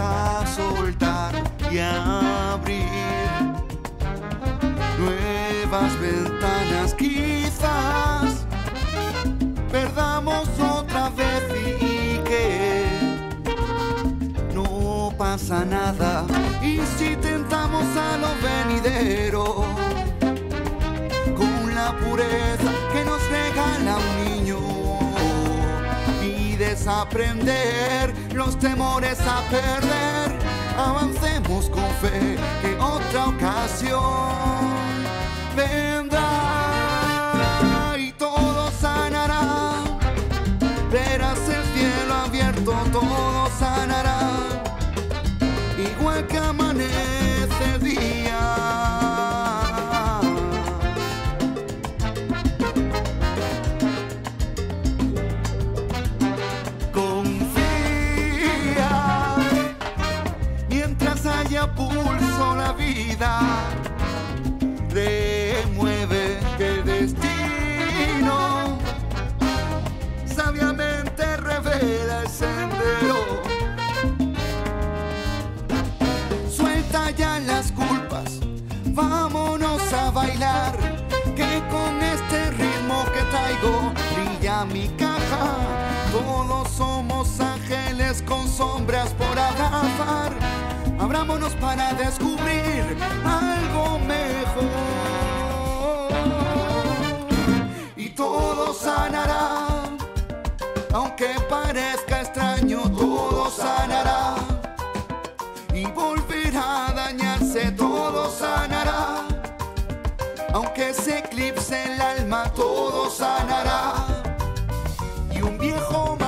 a soltar y abrir nuevas ventanas. Quizás perdamos otra vez y que no pasa nada. Y si tentamos a lo venidero con la pureza que nos regala un niño, y desaprender los temores a perder, avancemos con fe que otra ocasión vendrá y todo sanará. Verás el cielo abierto, todo sanará. Igual que amanece el día, confía. Mientras haya pulso la vida, remueve el destino, sabiamente revela el sendero. Suelta ya las culpas, vámonos a bailar, que con este ritmo que traigo brilla mi caja. Todos somos ángeles con sombras por agafar, abrámonos para descubrir algo mejor. Y todo sanará, aunque parezca extraño, todo sanará. Y volverá a dañarse, todo sanará. Aunque se eclipse el alma, todo sanará. Y un viejo